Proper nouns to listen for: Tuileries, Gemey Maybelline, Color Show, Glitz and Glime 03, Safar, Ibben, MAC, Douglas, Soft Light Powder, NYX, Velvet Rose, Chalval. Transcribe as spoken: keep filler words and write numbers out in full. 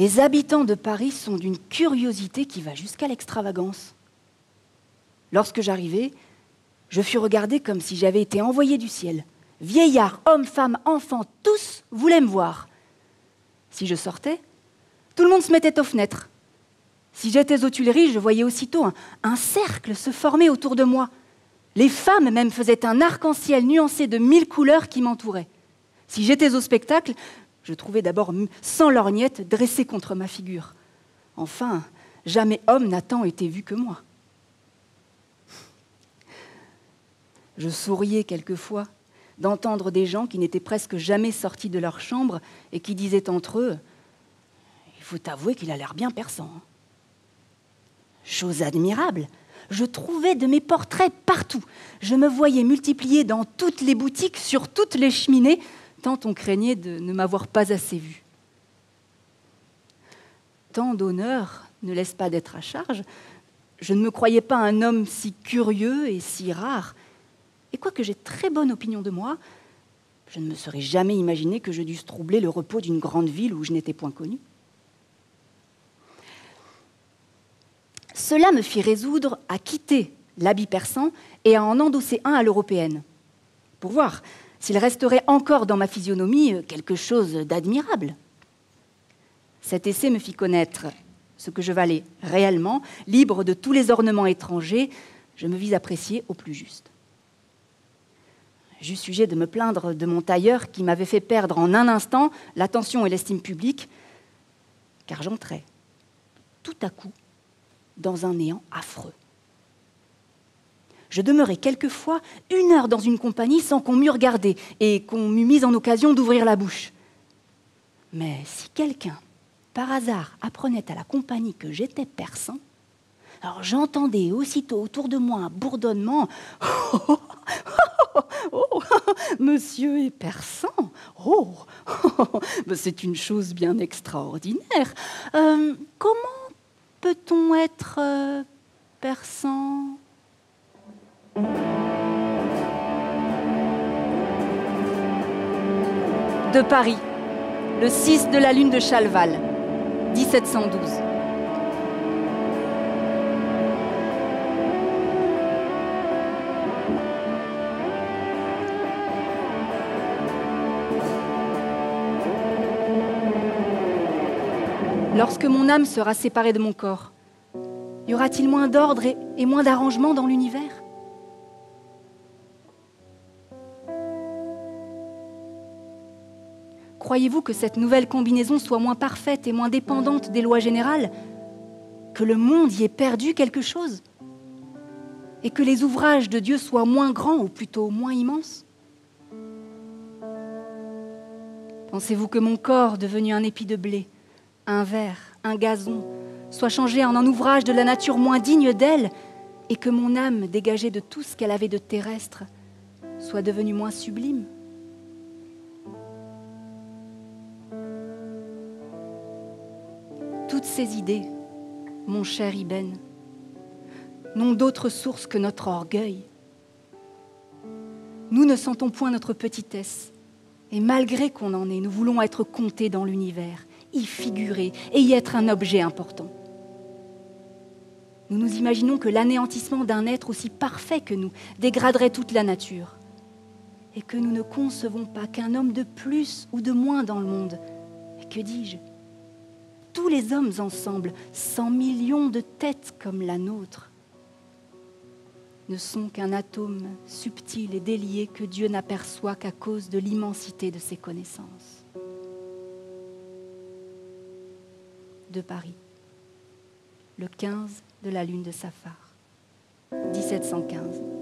Les habitants de Paris sont d'une curiosité qui va jusqu'à l'extravagance. Lorsque j'arrivai, je fus regardé comme si j'avais été envoyé du ciel. Vieillards, hommes, femmes, enfants, tous voulaient me voir. Si je sortais, tout le monde se mettait aux fenêtres. Si j'étais aux Tuileries, je voyais aussitôt un, un cercle se former autour de moi. Les femmes même faisaient un arc-en-ciel nuancé de mille couleurs qui m'entourait. Si j'étais au spectacle, je trouvais d'abord cent lorgnettes dressées contre ma figure. Enfin, jamais homme n'a tant été vu que moi. Je souriais quelquefois d'entendre des gens qui n'étaient presque jamais sortis de leur chambre et qui disaient entre eux « Il faut avouer qu'il a l'air bien perçant. » Chose admirable, je trouvais de mes portraits partout. Je me voyais multipliée dans toutes les boutiques, sur toutes les cheminées, tant on craignait de ne m'avoir pas assez vue. Tant d'honneur ne laisse pas d'être à charge. Je ne me croyais pas un homme si curieux et si rare. Et quoique j'ai très bonne opinion de moi, je ne me serais jamais imaginé que je dusse troubler le repos d'une grande ville où je n'étais point connue. Cela me fit résoudre à quitter l'habit persan et à en endosser un à l'européenne, pour voir s'il resterait encore dans ma physionomie quelque chose d'admirable. Cet essai me fit connaître ce que je valais réellement, libre de tous les ornements étrangers, je me vis appréciée au plus juste. J'eus sujet de me plaindre de mon tailleur qui m'avait fait perdre en un instant l'attention et l'estime publique, car j'entrais tout à coup dans un néant affreux. Je demeurais quelquefois une heure dans une compagnie sans qu'on m'eût regardé et qu'on m'eût mise en occasion d'ouvrir la bouche. Mais si quelqu'un, par hasard, apprenait à la compagnie que j'étais persan, alors j'entendais aussitôt autour de moi un bourdonnement « Oh, oh, oh, oh, oh, monsieur est persan, oh, oh, c'est une chose bien extraordinaire. Euh, comment peut-on être euh, persan ?» De Paris, le six de la lune de Chalval, mille sept cent douze. Lorsque mon âme sera séparée de mon corps, y aura-t-il moins d'ordre et, et moins d'arrangement dans l'univers ? Croyez-vous que cette nouvelle combinaison soit moins parfaite et moins dépendante des lois générales? Que le monde y ait perdu quelque chose? Et que les ouvrages de Dieu soient moins grands, ou plutôt moins immenses? Pensez-vous que mon corps, devenu un épi de blé, un verre, un gazon, soit changé en un ouvrage de la nature moins digne d'elle, et que mon âme, dégagée de tout ce qu'elle avait de terrestre, soit devenue moins sublime? Toutes ces idées, mon cher Ibben, n'ont d'autre source que notre orgueil. Nous ne sentons point notre petitesse, et malgré qu'on en est, nous voulons être comptés dans l'univers, y figurer et y être un objet important. Nous nous imaginons que l'anéantissement d'un être aussi parfait que nous dégraderait toute la nature, et que nous ne concevons pas qu'un homme de plus ou de moins dans le monde, et que dis-je, tous les hommes ensemble, cent millions de têtes comme la nôtre, ne sont qu'un atome subtil et délié que Dieu n'aperçoit qu'à cause de l'immensité de ses connaissances. De Paris, le quinze de la lune de Safar. mille sept cent quinze.